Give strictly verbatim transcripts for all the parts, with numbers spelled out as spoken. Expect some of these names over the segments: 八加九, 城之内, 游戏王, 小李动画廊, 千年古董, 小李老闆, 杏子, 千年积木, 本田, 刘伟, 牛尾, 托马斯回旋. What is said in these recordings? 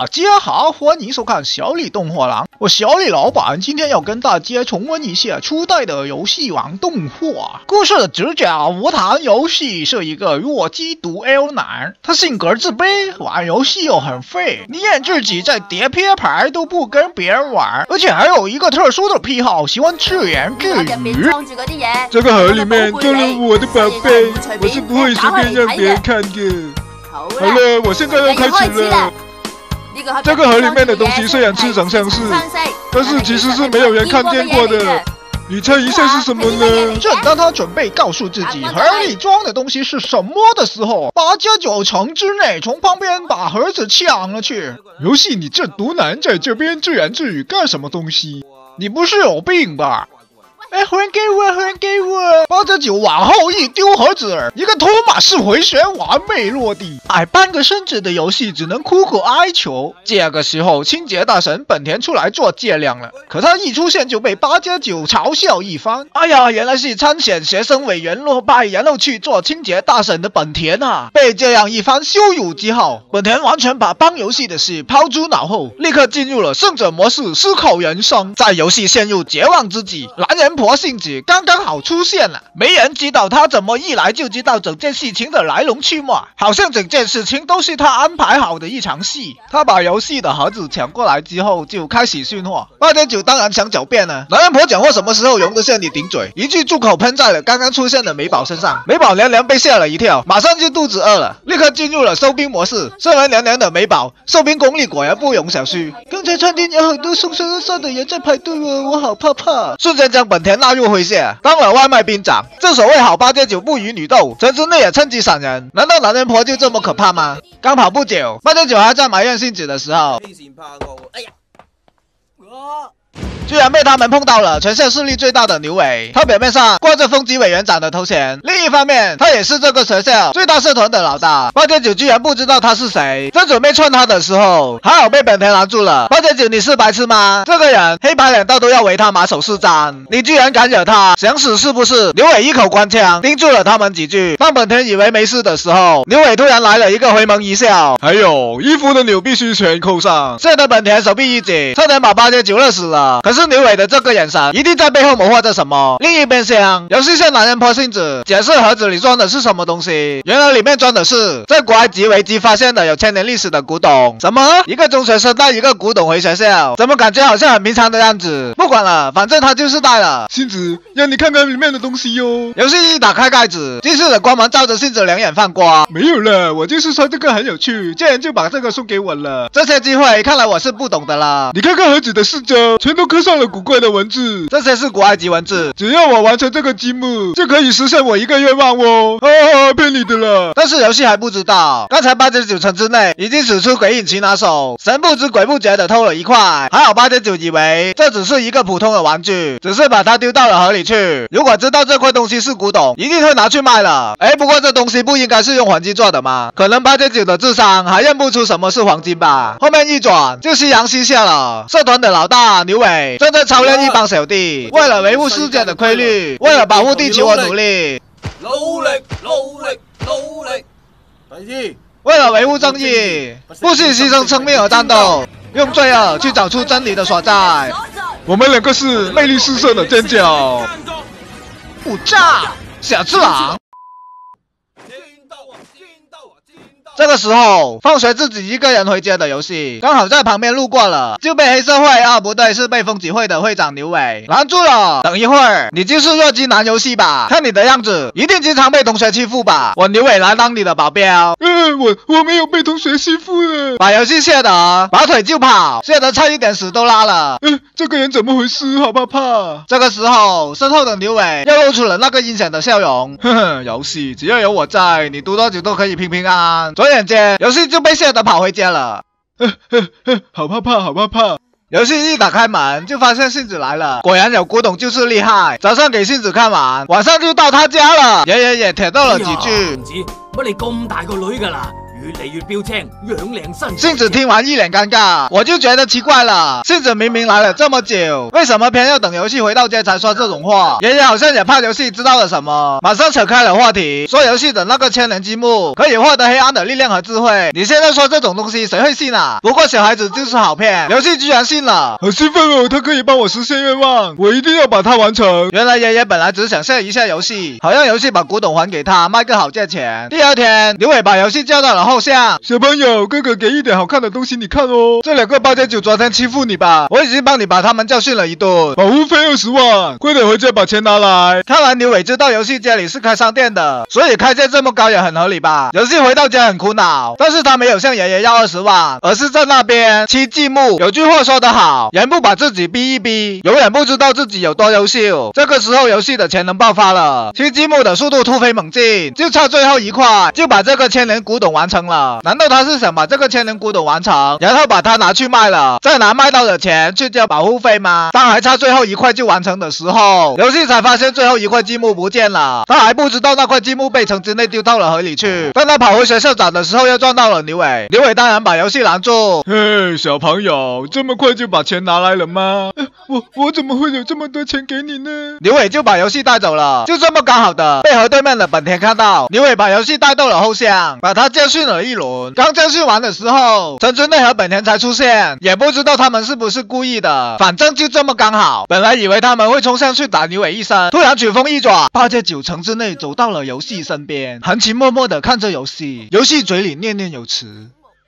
大家好，欢迎收看小李动画廊，我小李老板今天要跟大家重温一下初代的游戏王动画。故事的主角无糖游戏是一个弱鸡毒 L 男，他性格自卑，玩游戏又很废，宁愿自己在叠贴牌都不跟别人玩，而且还有一个特殊的癖好，喜欢自言自语。这个盒里面装了我的宝贝，我是不会随便让别人看的。 好了，我现在要开始了。这个盒里面的东西虽然似曾相识，但是其实是没有人看见过的。你猜一下是什么呢？正当他准备告诉自己盒里装的东西是什么的时候，八加九城之内从旁边把盒子抢了去。游戏，你这毒男在这边自言自语干什么东西？你不是有病吧？ 哎，还给我，还给我！八加九往后一丢盒子，一个托马斯回旋完美落地。矮半个身子的游戏只能苦苦哀求。这个时候，清洁大神本田出来做伎俩了，可他一出现就被八加九嘲笑一番。哎呀，原来是参选学生委员落败，然后去做清洁大神的本田啊！被这样一番羞辱之后，本田完全把帮游戏的事抛诸脑后，立刻进入了胜者模式思考人生。在游戏陷入绝望之际，男人 婆性子刚刚好出现了，没人知道他怎么一来就知道整件事情的来龙去脉，好像整件事情都是他安排好的一场戏。他把游戏的盒子抢过来之后，就开始训话。八加九当然想狡辩了，男人婆讲话什么时候容得下你顶嘴？一句住口喷在了刚刚出现的美宝身上，美宝凉凉被吓了一跳，马上就肚子饿了，立刻进入了收兵模式。身为凉凉的美宝，收兵功力果然不容小觑。刚才餐厅有很多凶神恶煞的人在排队哦，我好怕怕。瞬间将本田 纳入麾下，当了外卖兵长。正所谓好八加九不与女斗，陈之内也趁机闪人。难道男人婆就这么可怕吗？刚跑不久，八加九还在埋怨杏子的时候，哎呀，我 居然被他们碰到了，全校势力最大的牛尾。他表面上挂着风纪委员长的头衔，另一方面，他也是这个学校最大社团的老大。八加九居然不知道他是谁，正准备串他的时候，还好被本田拦住了。八加九，你是白痴吗？这个人黑白两道都要为他马首是瞻，你居然敢惹他，想死是不是？牛尾一口官腔盯住了他们几句。当本田以为没事的时候，牛尾突然来了一个回眸一笑。还有衣服的纽必须全扣上，吓得本田手臂一紧，差点把八加九热死了。可是 牛尾的这个眼神一定在背后谋划着什么。另一边厢，游戏向男人泼性子，解释盒子里装的是什么东西。原来里面装的是在古埃及维基发现的有千年历史的古董。什么？一个中学生带一个古董回学校，怎么感觉好像很平常的样子？不管了，反正他就是带了。杏子，让你看看里面的东西哟。游戏一打开盖子，金色的光芒照着杏子两眼放光。没有了，我就是说这个很有趣，竟然就把这个送给我了。这些机会看来我是不懂的啦。你看看盒子的四周，全都刻上 上了古怪的文字，这些是古埃及文字。只要我完成这个积木，就可以实现我一个愿望哦！啊，骗你的了。但是游戏还不知道，刚才八加九城之内已经使出鬼影擒拿手，神不知鬼不觉的偷了一块。还好八加九以为这只是一个普通的玩具，只是把它丢到了河里去。如果知道这块东西是古董，一定会拿去卖了。哎，不过这东西不应该是用黄金做的吗？可能八加九的智商还认不出什么是黄金吧。后面一转就夕阳西下了，社团的老大牛尾 正在操练一帮小弟，为了维护世界的规律，为了保护地球而努力，努力，努力，努力。第二，为了维护正义，不惜牺牲生命而战斗，用罪恶去找出真理的所在。我们两个是魅力四射的尖角，爆炸小次郎。 这个时候，放学自己一个人回家的游戏，刚好在旁边路过了，就被黑社会啊，不对，是被风纪会的会长牛尾拦住了。等一会儿，你就是弱鸡男游戏吧？看你的样子，一定经常被同学欺负吧？我牛尾来当你的保镖。嗯、呃，我我没有被同学欺负了。把游戏吓得拔腿就跑，吓得差一点屎都拉了。嗯、呃，这个人怎么回事？好怕怕。这个时候，身后的牛尾又露出了那个阴险的笑容。哼哼，游戏，只要有我在，你读多久都可以平平安安。 转眼间，游戏就被吓得跑回家了。呵呵呵，好怕怕，好怕怕。 游戏一打开门，就发现杏子来了。果然有古董就是厉害。早上给杏子看完，晚上就到她家了。爷爷也舔到了几句。哎、唔止，乜你咁大個女㗎啦？越嚟越標青，樣靚身。杏子听完一脸尴尬，我就觉得奇怪了，杏子明明来了这么久，为什么偏要等游戏回到家才说这种话？爷爷好像也怕游戏知道了什么，马上扯开了话题，说游戏的那个千人积木可以获得黑暗的力量和智慧。你现在说这种东西谁会信啊？不过小孩子就是好骗，游戏居然信了，好兴奋哦！他可以帮我实现愿望，我一定要把它完成。原来爷爷本来只想试一下游戏，好让游戏把古董还给他，卖个好价钱。第二天，刘伟把游戏叫到了。 后巷小朋友，哥哥给一点好看的东西你看哦。这两个八加九昨天欺负你吧，我已经帮你把他们教训了一顿，保护费二十万，快点回家把钱拿来。看来刘伟知道游戏家里是开商店的，所以开价这么高也很合理吧。游戏回到家很苦恼，但是他没有向爷爷要二十万，而是在那边砌积木。有句话说得好，人不把自己逼一逼，永远不知道自己有多优秀。这个时候游戏的潜能爆发了，砌积木的速度突飞猛进，就差最后一块就把这个千年古董完成。 了？难道他是想把这个千年古董完成，然后把它拿去卖了，再拿卖到的钱去交保护费吗？当还差最后一块就完成的时候，游戏才发现最后一块积木不见了。他还不知道那块积木被城之内丢到了河里去。当他跑回学校找的时候，又撞到了刘伟。刘伟当然把游戏拦住。嘿，小朋友，这么快就把钱拿来了吗？呃、我我怎么会有这么多钱给你呢？刘伟就把游戏带走了。就这么刚好的被河对面的本田看到，刘伟把游戏带到了后巷，把他教训了 一轮，刚教训完的时候，城之内和本田才出现，也不知道他们是不是故意的，反正就这么刚好。本来以为他们会冲上去打刘伟一身，突然曲风一转，八加九城之内走到了游戏身边，含情脉脉的看着游戏，游戏嘴里念念有词：“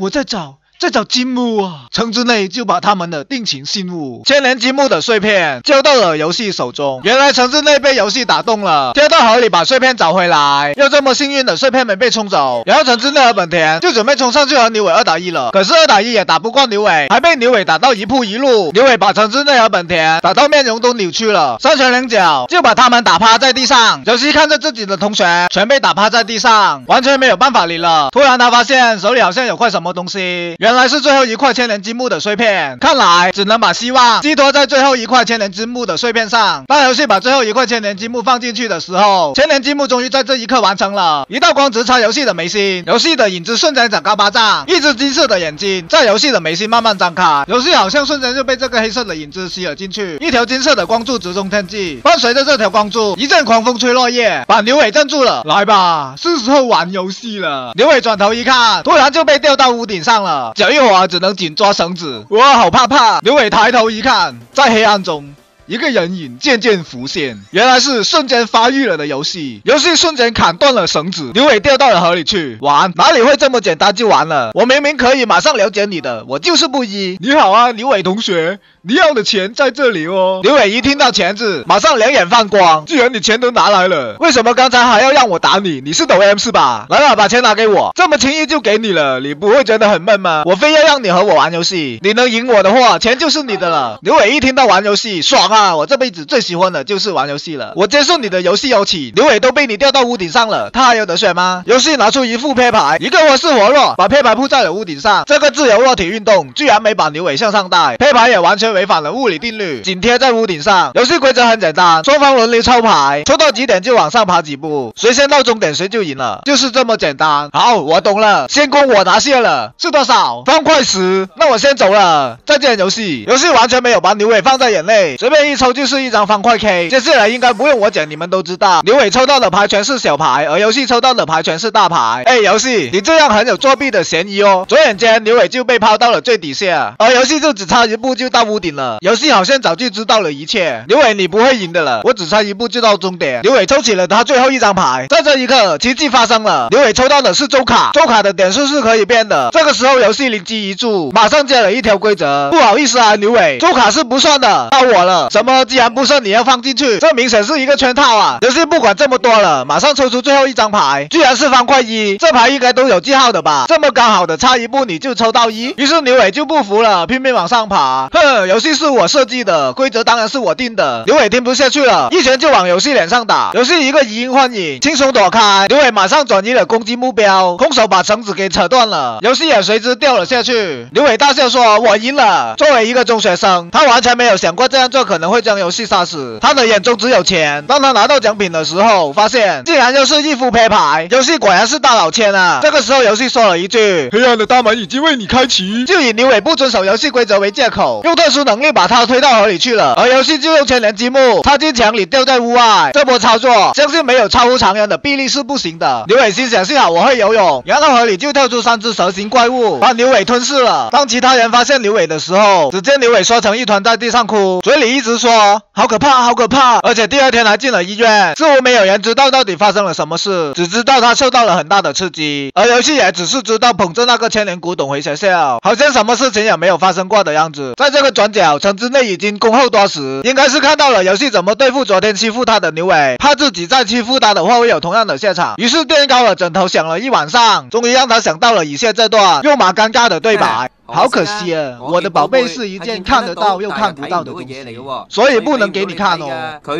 我在找。” 在找积木啊！城之内就把他们的定情信物千年积木的碎片交到了游戏手中。原来城之内被游戏打动了，跳到河里把碎片找回来，又这么幸运的碎片没被冲走。然后城之内和本田就准备冲上去和刘伟二打一了，可是二打一也打不过刘伟，还被刘伟打到一扑一路。刘伟把城之内和本田打到面容都扭曲了，三拳两脚就把他们打趴在地上。游戏看着自己的同学全被打趴在地上，完全没有办法理了。突然他发现手里好像有块什么东西。 原来是最后一块千年积木的碎片，看来只能把希望寄托在最后一块千年积木的碎片上。当游戏把最后一块千年积木放进去的时候，千年积木终于在这一刻完成了。一道光直插游戏的眉心，游戏的影子瞬间长高巴掌，一只金色的眼睛在游戏的眉心慢慢张开，游戏好像瞬间就被这个黑色的影子吸了进去。一条金色的光柱直冲天际，伴随着这条光柱，一阵狂风吹落叶，把刘伟镇住了。来吧，是时候玩游戏了。刘伟转头一看，突然就被吊到屋顶上了。 脚一滑，只能紧抓绳子，我好怕怕。刘伟抬头一看，在黑暗中。 一个人影渐渐浮现，原来是瞬间发育了的游戏。游戏瞬间砍断了绳子，刘伟掉到了河里去。玩哪里会这么简单就完了？我明明可以马上了解你的，我就是不依。你好啊，刘伟同学，你要的钱在这里哦。刘伟一听到钱字，马上两眼放光。既然你钱都拿来了，为什么刚才还要让我打你？你是抖 M 是吧？来吧，把钱拿给我，这么轻易就给你了，你不会觉得很闷吗？我非要让你和我玩游戏，你能赢我的话，钱就是你的了。刘伟一听到玩游戏，爽啊！ 啊！我这辈子最喜欢的就是玩游戏了。我接受你的游戏邀请，刘伟都被你吊到屋顶上了，他还有得选吗？游戏拿出一副贴牌，一个活是活落，把贴牌铺在了屋顶上。这个自由落体运动居然没把刘伟向上带，贴牌也完全违反了物理定律，紧贴在屋顶上。游戏规则很简单，双方轮流抽牌，抽到几点就往上爬几步，谁先到终点谁就赢了，就是这么简单。好，我懂了，先攻我拿下了，是多少？方块十，那我先走了，再见游戏。游戏完全没有把刘伟放在眼内，随便 一抽就是一张方块 K， 接下来应该不用我讲，你们都知道，刘伟抽到的牌全是小牌，而游戏抽到的牌全是大牌。哎，游戏，你这样很有作弊的嫌疑哦。转眼间，刘伟就被抛到了最底下，而游戏就只差一步就到屋顶了。游戏好像早就知道了一切，刘伟你不会赢的了，我只差一步就到终点。刘伟抽起了他最后一张牌，在这一刻，奇迹发生了，刘伟抽到的是周卡，周卡的点数是可以变的。这个时候，游戏灵机一触，马上加了一条规则，不好意思啊，刘伟，周卡是不算的，到我了。 什么？既然不算，你要放进去，这明显是一个圈套啊！游戏不管这么多了，马上抽出最后一张牌，居然是方块一，这牌应该都有记号的吧？这么刚好的差一步你就抽到一，于是刘伟就不服了，拼命往上爬。哼，游戏是我设计的，规则当然是我定的。刘伟听不下去了，一拳就往游戏脸上打，游戏一个移形换影，轻松躲开。刘伟马上转移了攻击目标，空手把绳子给扯断了，游戏也随之掉了下去。刘伟大笑说：“我赢了。”作为一个中学生，他完全没有想过这样做可能。能会将游戏杀死。他的眼中只有钱。当他拿到奖品的时候，发现竟然又是一副黑牌，游戏果然是大佬签啊！这个时候游戏说了一句：“黑暗的大门已经为你开启。”就以牛尾不遵守游戏规则为借口，用特殊能力把他推到河里去了。而游戏就用千年积木插进墙里，掉在屋外。这波操作，相信没有超乎常人的臂力是不行的。牛尾心想：幸好我会游泳。然后河里就跳出三只蛇形怪物，把牛尾吞噬了。当其他人发现牛尾的时候，只见牛尾缩成一团在地上哭，嘴里一直说好可怕，好可怕。而且第二天还进了医院，似乎没有人知道到底发生了什么事，只知道他受到了很大的刺激。而游戏也只是知道捧着那个千年古董回学校，好像什么事情也没有发生过的样子。在这个转角，城之内已经恭候多时，应该是看到了游戏怎么对付昨天欺负他的牛尾，怕自己再欺负他的话会有同样的下场，于是垫高了枕头想了一晚上，终于让他想到了以下这段肉麻尴尬的对白。好可惜啊！我的寶貝是一件看得到又看不到的東西，所以不能給你看哦。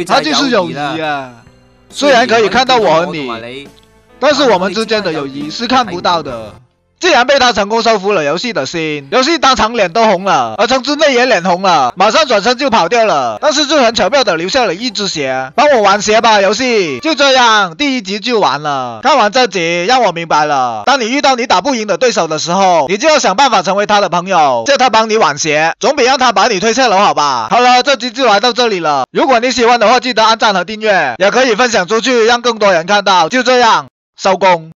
它就是友誼啊，雖然可以看到我和你，但是我們之間的友誼是看不到的。竟然被他成功收服了游戏的心，游戏当场脸都红了，而城之内也脸红了，马上转身就跑掉了，但是就很巧妙的留下了一只鞋。帮我玩鞋吧，游戏。就这样，第一集就完了。看完这集，让我明白了，当你遇到你打不赢的对手的时候，你就要想办法成为他的朋友，叫他帮你挽鞋，总比让他把你推下楼好吧。好了，这集就来到这里了。如果你喜欢的话，记得按赞和订阅，也可以分享出去，让更多人看到。就这样，收工。